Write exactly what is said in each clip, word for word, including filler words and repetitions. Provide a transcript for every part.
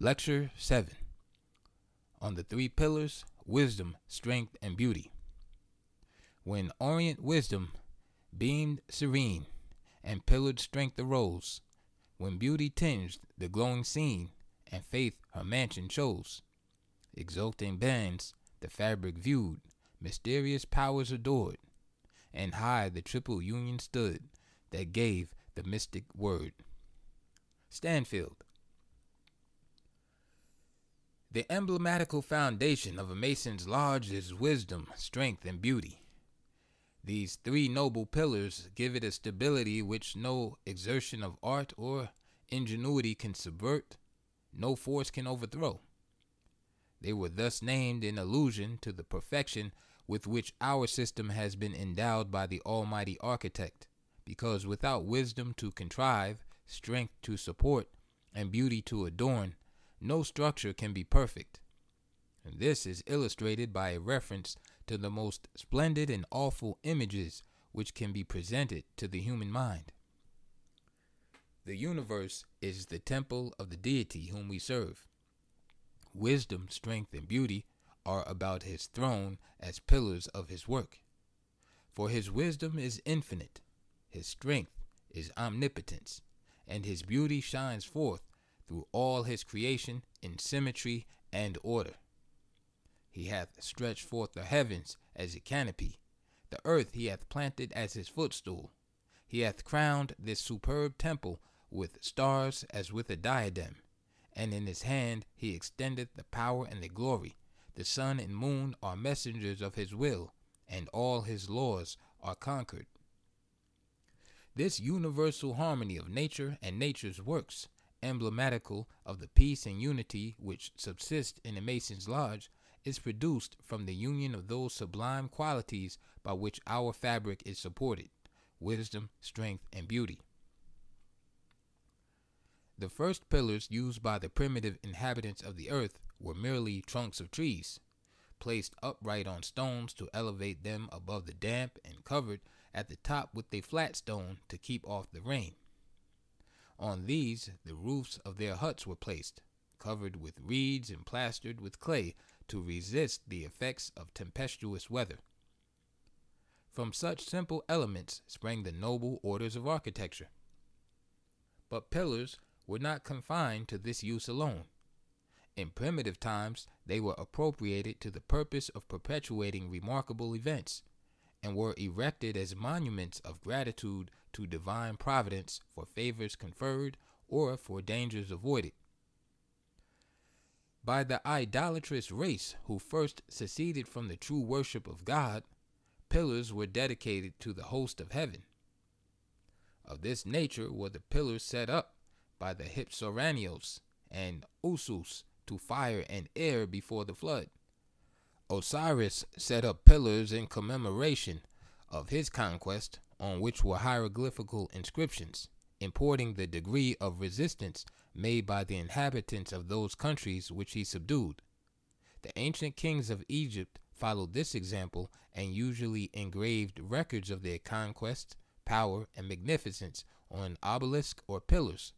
Lecture seven on the three pillars: wisdom, strength, and beauty. When orient wisdom beamed serene and pillared strength arose, when beauty tinged the glowing scene and faith her mansion chose, exulting bands the fabric viewed, mysterious powers adored, and high the triple union stood that gave the mystic word. Stanfield. The emblematical foundation of a mason's lodge is wisdom, strength, and beauty. These three noble pillars give it a stability which no exertion of art or ingenuity can subvert, no force can overthrow. They were thus named in allusion to the perfection with which our system has been endowed by the Almighty Architect, because without wisdom to contrive, strength to support, and beauty to adorn, no structure can be perfect. And this is illustrated by a reference to the most splendid and awful images which can be presented to the human mind. The universe is the temple of the deity whom we serve. Wisdom, strength, and beauty are about his throne as pillars of his work. For his wisdom is infinite, his strength is omnipotence, and his beauty shines forth through all his creation in symmetry and order. He hath stretched forth the heavens as a canopy, the earth he hath planted as his footstool. He hath crowned this superb temple with stars as with a diadem, and in his hand he extendeth the power and the glory. The sun and moon are messengers of his will, and all his laws are conquered. This universal harmony of nature and nature's works, emblematical of the peace and unity which subsist in a mason's lodge, is produced from the union of those sublime qualities by which our fabric is supported: wisdom, strength, and beauty. The first pillars used by the primitive inhabitants of the earth were merely trunks of trees, placed upright on stones to elevate them above the damp, and covered at the top with a flat stone to keep off the rain. On these, the roofs of their huts were placed, covered with reeds and plastered with clay to resist the effects of tempestuous weather. From such simple elements sprang the noble orders of architecture. But pillars were not confined to this use alone. In primitive times, they were appropriated to the purpose of perpetuating remarkable events, and were erected as monuments of gratitude to divine providence for favors conferred or for dangers avoided. By the idolatrous race who first seceded from the true worship of God, pillars were dedicated to the host of heaven. Of this nature were the pillars set up by the Hypsoranios and Usus to fire and air before the flood. Osiris set up pillars in commemoration of his conquest, on which were hieroglyphical inscriptions, importing the degree of resistance made by the inhabitants of those countries which he subdued. The ancient kings of Egypt followed this example and usually engraved records of their conquests, power, and magnificence on obelisks or pillars.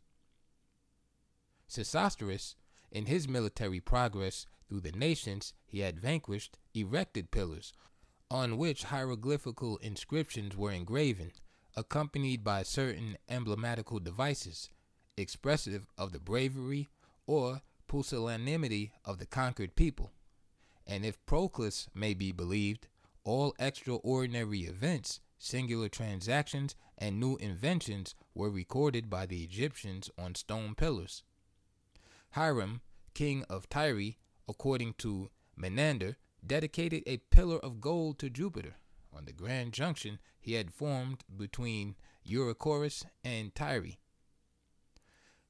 Sesostris, in his military progress through the nations he had vanquished, erected pillars, on which hieroglyphical inscriptions were engraven, accompanied by certain emblematical devices, expressive of the bravery or pusillanimity of the conquered people. And if Proclus may be believed, all extraordinary events, singular transactions, and new inventions were recorded by the Egyptians on stone pillars. Hiram, king of Tyre, according to Menander, dedicated a pillar of gold to Jupiter on the grand junction he had formed between Eurychorus and Tyre.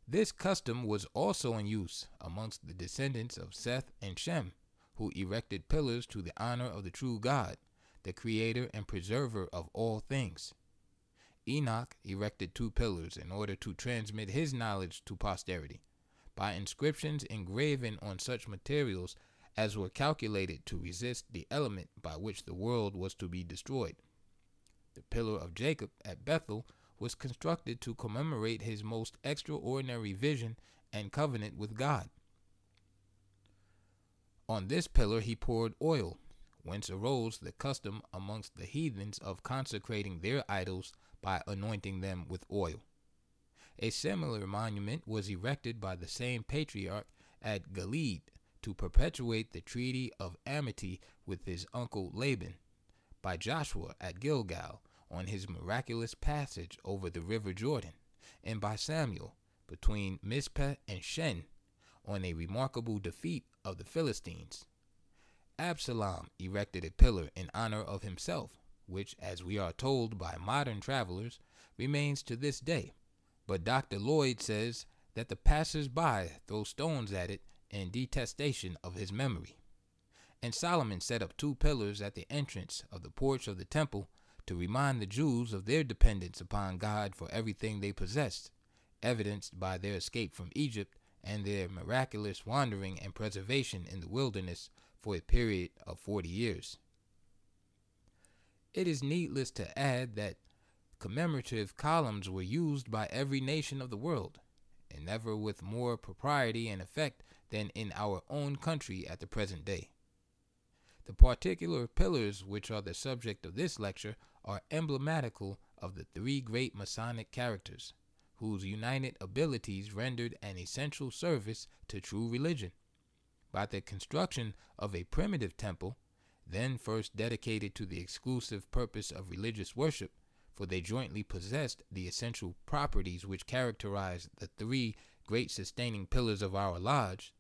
This custom was also in use amongst the descendants of Seth and Shem, who erected pillars to the honor of the true God, the creator and preserver of all things. Enoch erected two pillars in order to transmit his knowledge to posterity, by inscriptions engraven on such materials as were calculated to resist the element by which the world was to be destroyed. The pillar of Jacob at Bethel was constructed to commemorate his most extraordinary vision and covenant with God, On this pillar he poured oil, whence arose the custom amongst the heathens of consecrating their idols by anointing them with oil. A similar monument was erected by the same patriarch at Gilead to perpetuate the treaty of amity with his uncle Laban, by Joshua at Gilgal on his miraculous passage over the river Jordan, and by Samuel between Mizpeh and Shen on a remarkable defeat of the Philistines. Absalom erected a pillar in honor of himself, which, as we are told by modern travelers, remains to this day. But Doctor Lloyd says that the passers-by throw stones at it in detestation of his memory. And Solomon set up two pillars at the entrance of the porch of the temple to remind the Jews of their dependence upon God for everything they possessed, evidenced by their escape from Egypt and their miraculous wandering and preservation in the wilderness for a period of forty years. It is needless to add that commemorative columns were used by every nation of the world, and never with more propriety and effect than in our own country at the present day. The particular pillars which are the subject of this lecture are emblematical of the three great Masonic characters, whose united abilities rendered an essential service to true religion, by the construction of a primitive temple, then first dedicated to the exclusive purpose of religious worship, for they jointly possessed the essential properties which characterize the three great sustaining pillars of our lodge.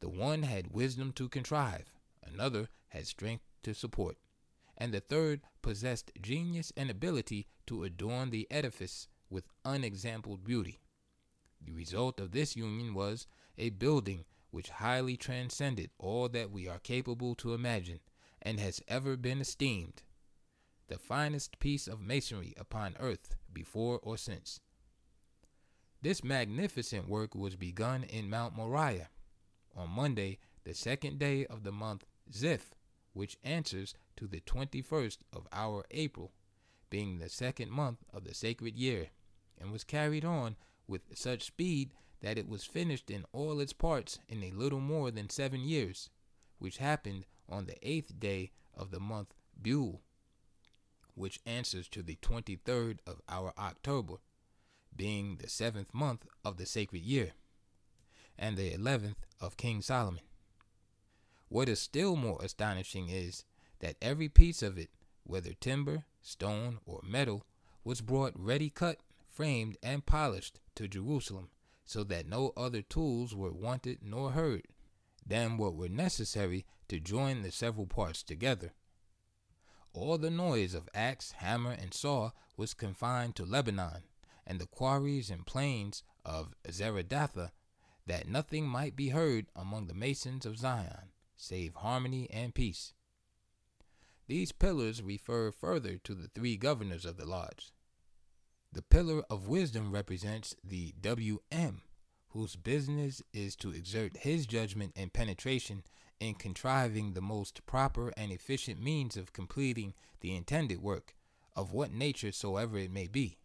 The one had wisdom to contrive, another had strength to support, and the third possessed genius and ability to adorn the edifice with unexampled beauty. The result of this union was a building which highly transcended all that we are capable to imagine and has ever been esteemed the finest piece of masonry upon earth before or since. This magnificent work was begun in Mount Moriah on Monday, the second day of the month Ziph, which answers to the twenty-first of our April, being the second month of the sacred year, and was carried on with such speed that it was finished in all its parts in a little more than seven years, which happened on the eighth day of the month Bul, which answers to the twenty-third of our October, being the seventh month of the sacred year, and the eleventh of King Solomon. What is still more astonishing is that every piece of it, whether timber, stone, or metal, was brought ready cut, framed, and polished to Jerusalem, so that no other tools were wanted nor heard than what were necessary to join the several parts together. All the noise of axe, hammer, and saw was confined to Lebanon and the quarries and plains of Zeradatha, that nothing might be heard among the masons of Zion save harmony and peace. These pillars refer further to the three governors of the lodge. The pillar of wisdom represents the W M, whose business is to exert his judgment and penetration in contriving the most proper and efficient means of completing the intended work, of what nature soever it may be.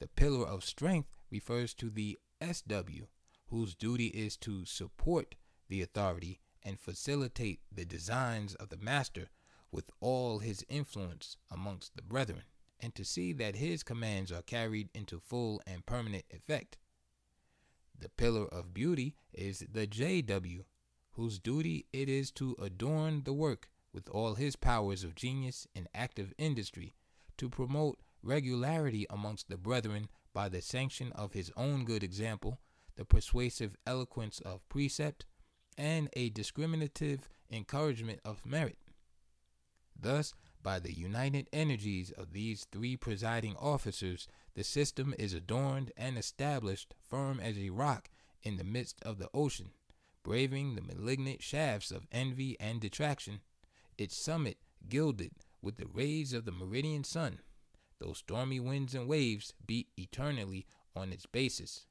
The pillar of strength refers to the S W, whose duty is to support the authority and facilitate the designs of the master with all his influence amongst the brethren, and to see that his commands are carried into full and permanent effect. The pillar of beauty is the J W, whose duty it is to adorn the work with all his powers of genius and active industry, to promote regularity amongst the brethren by the sanction of his own good example, the persuasive eloquence of precept, and a discriminative encouragement of merit. Thus, by the united energies of these three presiding officers, the system is adorned and established firm as a rock in the midst of the ocean, braving the malignant shafts of envy and detraction, its summit gilded with the rays of the meridian sun, though stormy winds and waves beat eternally on its basis.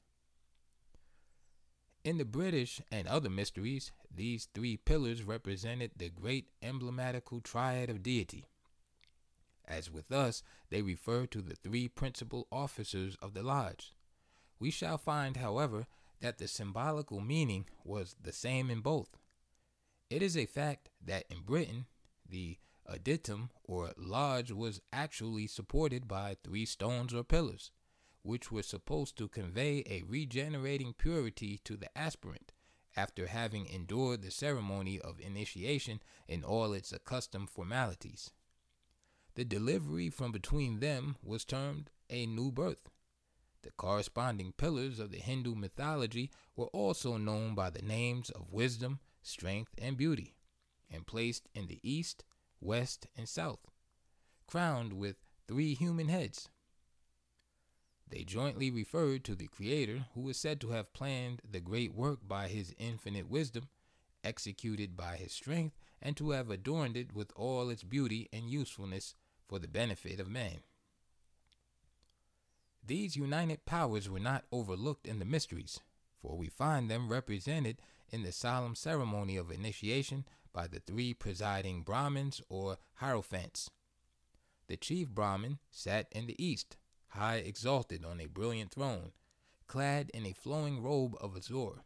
In the British and other mysteries, these three pillars represented the great emblematical triad of deity. As with us, they refer to the three principal officers of the lodge. We shall find, however, that the symbolical meaning was the same in both. It is a fact that in Britain, the adytum or lodge was actually supported by three stones or pillars, which were supposed to convey a regenerating purity to the aspirant after having endured the ceremony of initiation in all its accustomed formalities. The delivery from between them was termed a new birth. The corresponding pillars of the Hindu mythology were also known by the names of wisdom, strength, and beauty, and placed in the east, west, and south, crowned with three human heads. They jointly referred to the Creator, who is said to have planned the great work by his infinite wisdom, executed by his strength, and to have adorned it with all its beauty and usefulness for the benefit of man. These united powers were not overlooked in the mysteries, for we find them represented in the solemn ceremony of initiation by the three presiding Brahmins or Hierophants. The chief Brahmin sat in the east, high exalted on a brilliant throne, clad in a flowing robe of azure,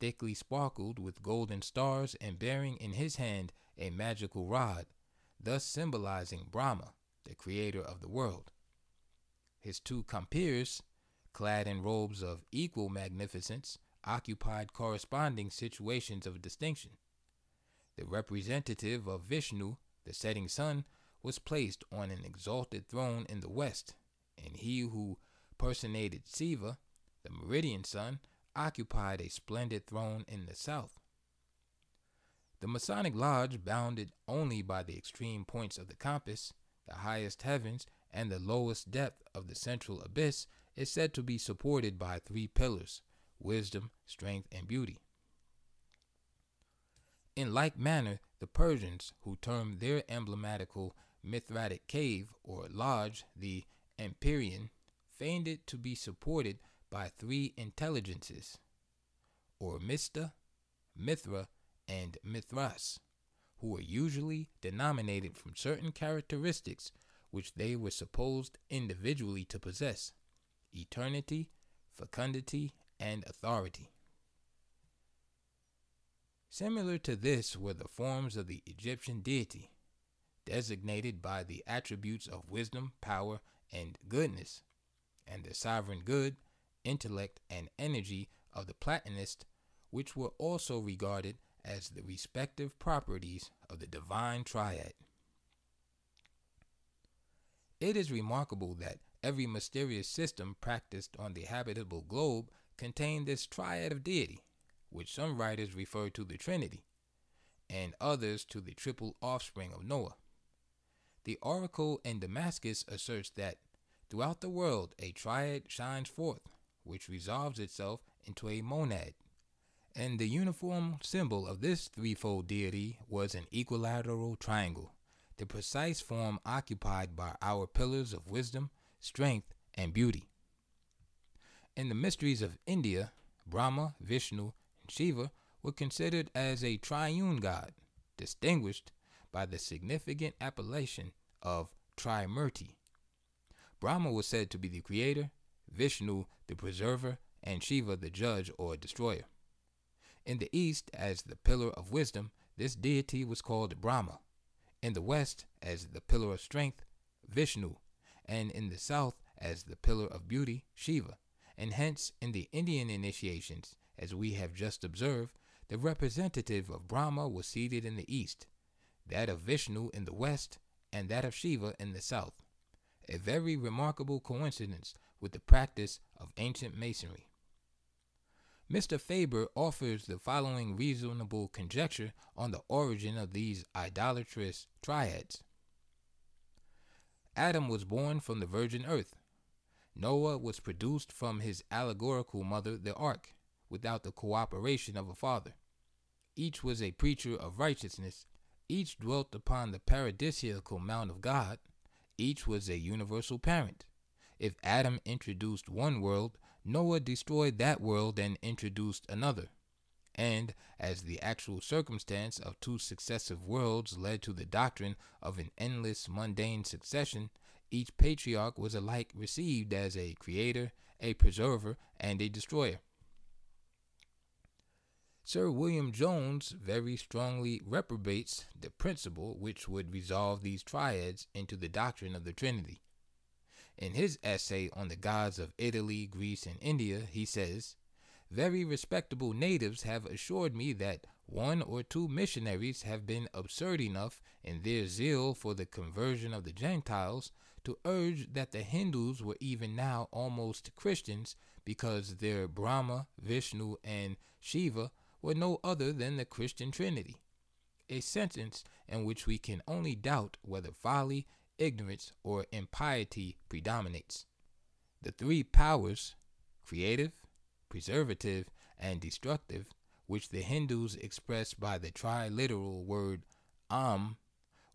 thickly sparkled with golden stars, and bearing in his hand a magical rod, thus symbolizing Brahma, the creator of the world. His two compeers, clad in robes of equal magnificence, occupied corresponding situations of distinction. The representative of Vishnu, the setting sun, was placed on an exalted throne in the west, and he who personated Shiva, the meridian sun, occupied a splendid throne in the south. The Masonic Lodge, bounded only by the extreme points of the compass, the highest heavens, and the lowest depth of the central abyss, is said to be supported by three pillars: wisdom, strength, and beauty. In like manner, the Persians, who termed their emblematical Mithratic cave or lodge the Empyrean, feigned it to be supported by three intelligences, or Mista, Mithra, and Mithras, who are usually denominated from certain characteristics which they were supposed individually to possess: eternity, fecundity, and authority. Similar to this were the forms of the Egyptian deity, designated by the attributes of wisdom, power, and goodness, and the sovereign good, intellect, and energy of the Platonists, which were also regarded as the respective properties of the divine triad. It is remarkable that every mysterious system practiced on the habitable globe contained this triad of deity, which some writers refer to the Trinity, and others to the triple offspring of Noah. The oracle in Damascus asserts that throughout the world a triad shines forth, which resolves itself into a monad, and the uniform symbol of this threefold deity was an equilateral triangle, the precise form occupied by our pillars of wisdom, strength, and beauty. In the mysteries of India, Brahma, Vishnu, and Shiva were considered as a triune god, distinguished by the significant appellation of Trimurti. Brahma was said to be the creator, Vishnu the preserver, and Shiva the judge or destroyer. In the east, as the pillar of wisdom, this deity was called Brahma; in the west, as the pillar of strength, Vishnu; and in the south, as the pillar of beauty, Shiva. And hence, in the Indian initiations, as we have just observed, the representative of Brahma was seated in the east, that of Vishnu in the west, and that of Shiva in the south, a very remarkable coincidence with the practice of ancient masonry. Mister Faber offers the following reasonable conjecture on the origin of these idolatrous triads. Adam was born from the virgin earth. Noah was produced from his allegorical mother, the ark, without the cooperation of a father. Each was a preacher of righteousness. Each dwelt upon the paradisiacal mount of God. Each was a universal parent. If Adam introduced one world, Noah destroyed that world and introduced another. And as the actual circumstance of two successive worlds led to the doctrine of an endless mundane succession, each patriarch was alike received as a creator, a preserver, and a destroyer. Sir William Jones very strongly reprobates the principle which would resolve these triads into the doctrine of the Trinity. In his essay on the gods of Italy, Greece, and India, he says, "Very respectable natives have assured me that one or two missionaries have been absurd enough in their zeal for the conversion of the Gentiles to urge that the Hindus were even now almost Christians because their Brahma, Vishnu, and Shiva were no other than the Christian Trinity," a sentence in which we can only doubt whether folly, ignorance, or impiety predominates. The three powers, creative, preservative, and destructive, which the Hindus express by the triliteral word Am,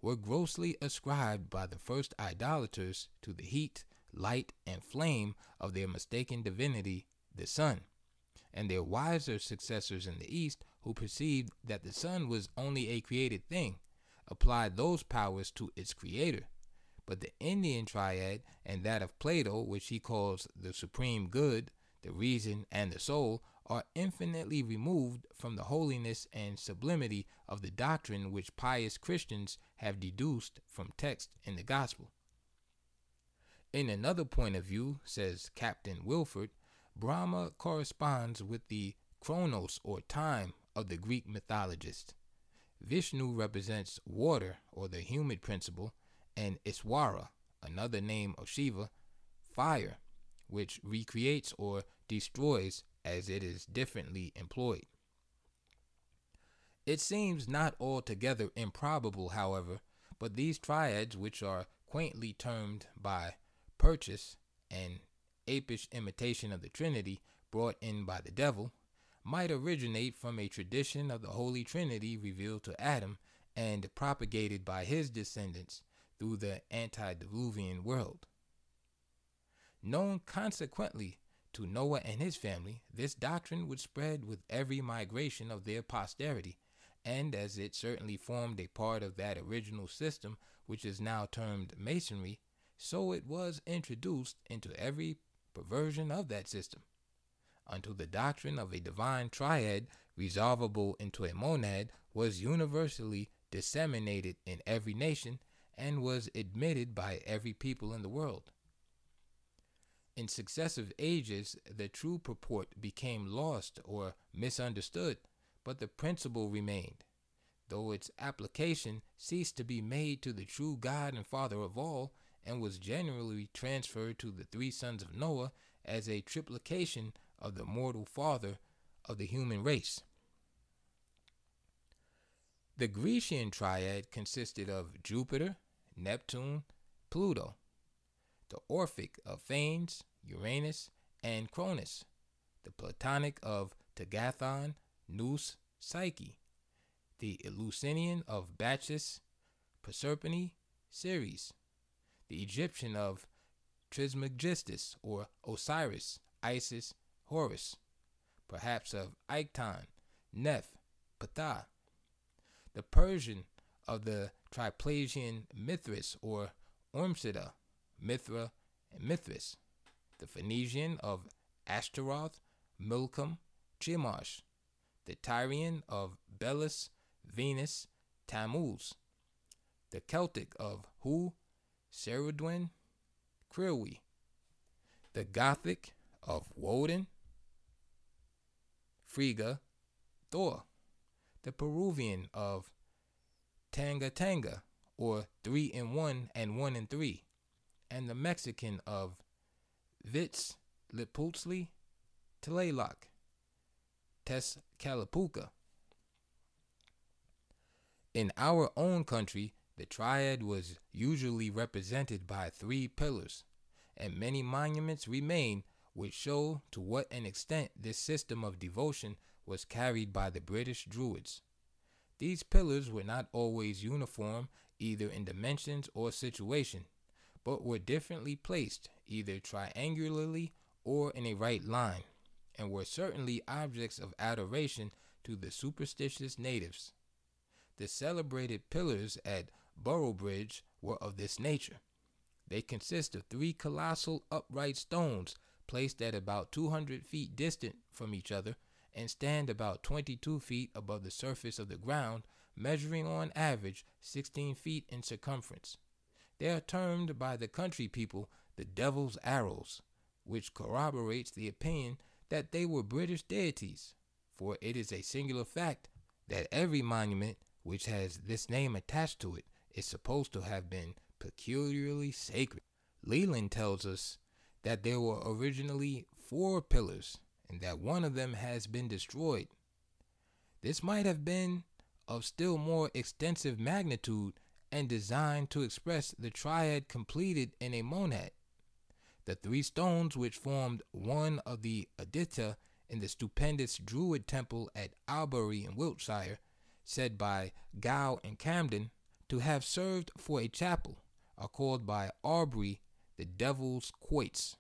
were grossly ascribed by the first idolaters to the heat, light, and flame of their mistaken divinity, the sun, and their wiser successors in the East, who perceived that the sun was only a created thing, applied those powers to its creator. But the Indian triad, and that of Plato, which he calls the supreme good, the reason, and the soul, are infinitely removed from the holiness and sublimity of the doctrine which pious Christians have deduced from text in the gospel. In another point of view, says Captain Wilford, Brahma corresponds with the chronos, or time, of the Greek mythologist. Vishnu represents water, or the humid principle, and Iswara, another name of Shiva, fire, which recreates or destroys as it is differently employed. It seems not altogether improbable, however, but these triads, which are quaintly termed by purchase, an apish imitation of the Trinity brought in by the devil, might originate from a tradition of the Holy Trinity revealed to Adam and propagated by his descendants through the antediluvian world. Known consequently to Noah and his family, this doctrine would spread with every migration of their posterity, and as it certainly formed a part of that original system which is now termed Masonry, so it was introduced into every perversion of that system, until the doctrine of a divine triad resolvable into a monad was universally disseminated in every nation and was admitted by every people in the world. In successive ages, the true purport became lost or misunderstood, but the principle remained, though its application ceased to be made to the true God and Father of all, and was generally transferred to the three sons of Noah as a triplication of the mortal father of the human race. The Grecian triad consisted of Jupiter, Neptune, Pluto, the Orphic of Phanes, Uranus, and Cronus, the Platonic of Tagathon, Nous, Psyche, the Eleusinian of Bacchus, Proserpine, Ceres, the Egyptian of Trismegistus or Osiris, Isis, Horus, perhaps of Icton, Neph, Ptah, the Persian of the Triplasian Mithras or Ormsida, Mithra, and Mithras, the Phoenician of Ashtaroth, Milcom, Chemosh, the Tyrian of Belus, Venus, Tammuz, the Celtic of Hu, Ceridwen, Crewe, the Gothic of Woden, Frigga, Thor, the Peruvian of Tanga Tanga, or three in one and one in three, and the Mexican of Vitzlipochtli, Tlaloc, Tezcatlipoca. In our own country, the triad was usually represented by three pillars, and many monuments remain which show to what an extent this system of devotion was carried by the British Druids. These pillars were not always uniform, either in dimensions or situation, but were differently placed, either triangularly or in a right line, and were certainly objects of adoration to the superstitious natives. The celebrated pillars at Boroughbridge were of this nature. They consist of three colossal upright stones placed at about two hundred feet distant from each other and stand about twenty-two feet above the surface of the ground, measuring on average sixteen feet in circumference. They are termed by the country people the devil's arrows, which corroborates the opinion that they were British deities, for it is a singular fact that every monument which has this name attached to it is supposed to have been peculiarly sacred. Leland tells us that there were originally four pillars and that one of them has been destroyed. This might have been of still more extensive magnitude and designed to express the triad completed in a monad. The three stones which formed one of the Aditya in the stupendous Druid temple at Albury in Wiltshire, said by Gow and Camden to have served for a chapel, are called by Aubrey the Devil's Quoits.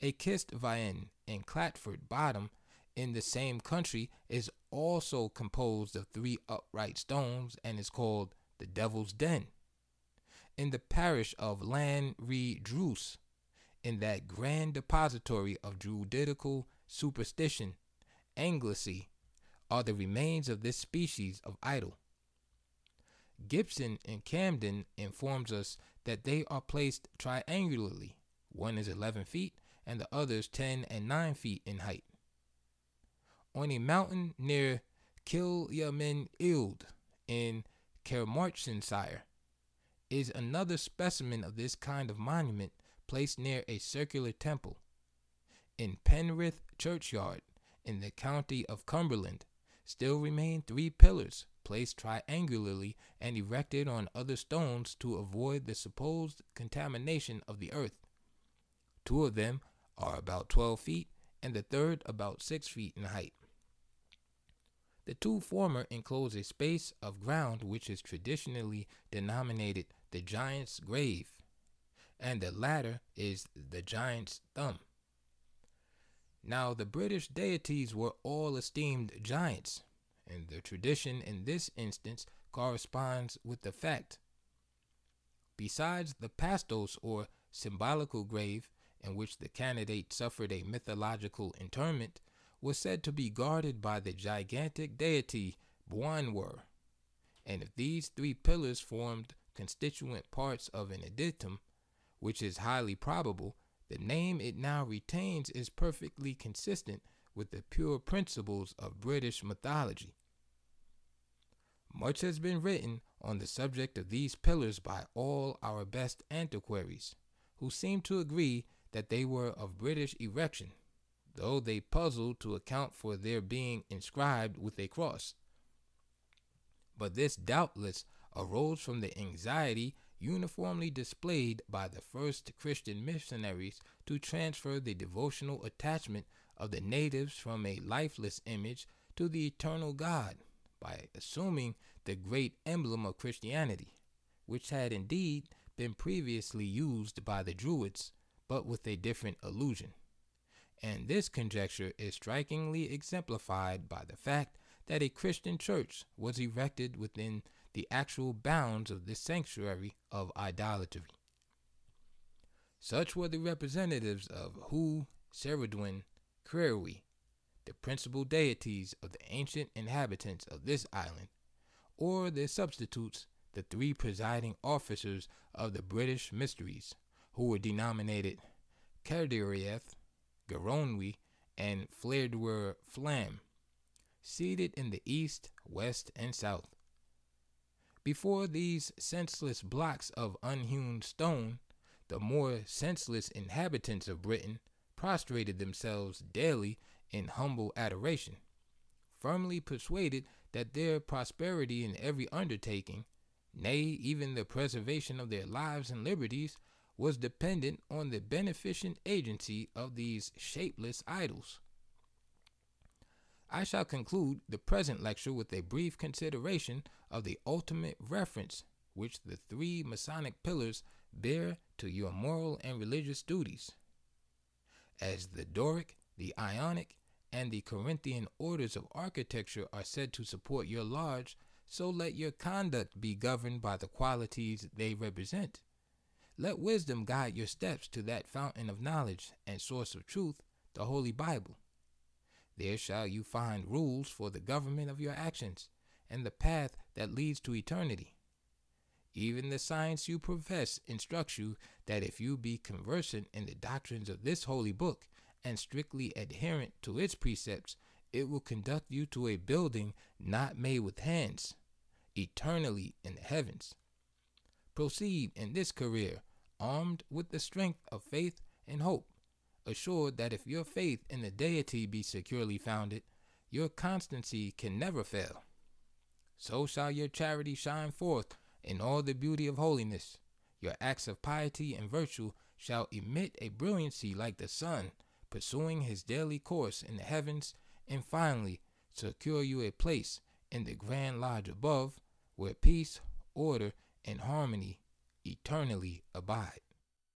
A kist vian in Clatford Bottom in the same country is also composed of three upright stones and is called the Devil's Den. In the parish of Lanreidruse, in that grand depository of Druidical superstition, Anglesey, are the remains of this species of idol. Gibson and Camden informs us that they are placed triangularly, one is eleven feet and the others ten and nine feet in height, on a mountain near Kilyamin Ild in Carmarthenshire. Is another specimen of this kind of monument placed near a circular temple. In Penrith Churchyard, in the county of Cumberland, still remain three pillars placed triangularly and erected on other stones to avoid the supposed contamination of the earth. Two of them are about twelve feet and the third about six feet in height. The two former enclose a space of ground which is traditionally denominated the giant's grave, and the latter is the giant's thumb. Now the British deities were all esteemed giants, and the tradition in this instance corresponds with the fact. Besides the pastos or symbolical grave, in which the candidate suffered a mythological interment, was said to be guarded by the gigantic deity Bwanwer, and if these three pillars formed constituent parts of an adytum, which is highly probable, the name it now retains is perfectly consistent with the pure principles of British mythology. Much has been written on the subject of these pillars by all our best antiquaries, who seem to agree that they were of British erection, though they puzzle to account for their being inscribed with a cross. But this doubtless arose from the anxiety uniformly displayed by the first Christian missionaries to transfer the devotional attachment of the natives from a lifeless image to the eternal God by assuming the great emblem of Christianity, which had indeed been previously used by the Druids, but with a different allusion. And this conjecture is strikingly exemplified by the fact that a Christian church was erected within the actual bounds of this sanctuary of idolatry. Such were the representatives of Hu, Seredwin, Crewe, the principal deities of the ancient inhabitants of this island, or their substitutes, the three presiding officers of the British mysteries, who were denominated Cerdirieth, Geronwy, and Flairdwer Flam, seated in the east, west, and south. Before these senseless blocks of unhewn stone, the more senseless inhabitants of Britain prostrated themselves daily in humble adoration, firmly persuaded that their prosperity in every undertaking, nay, even the preservation of their lives and liberties, was dependent on the beneficent agency of these shapeless idols. I shall conclude the present lecture with a brief consideration of the ultimate reference which the three Masonic pillars bear to your moral and religious duties. As the Doric, the Ionic, and the Corinthian orders of architecture are said to support your large, so let your conduct be governed by the qualities they represent. Let wisdom guide your steps to that fountain of knowledge and source of truth, the Holy Bible. There shall you find rules for the government of your actions and the path that leads to eternity. Even the science you profess instructs you that if you be conversant in the doctrines of this holy book and strictly adherent to its precepts, it will conduct you to a building not made with hands, eternally in the heavens. Proceed in this career, armed with the strength of faith and hope, assured that if your faith in the deity be securely founded, your constancy can never fail. So shall your charity shine forth in all the beauty of holiness. Your acts of piety and virtue shall emit a brilliancy like the sun, pursuing his daily course in the heavens, and finally secure you a place in the grand lodge above, where peace, order, and harmony eternally abide.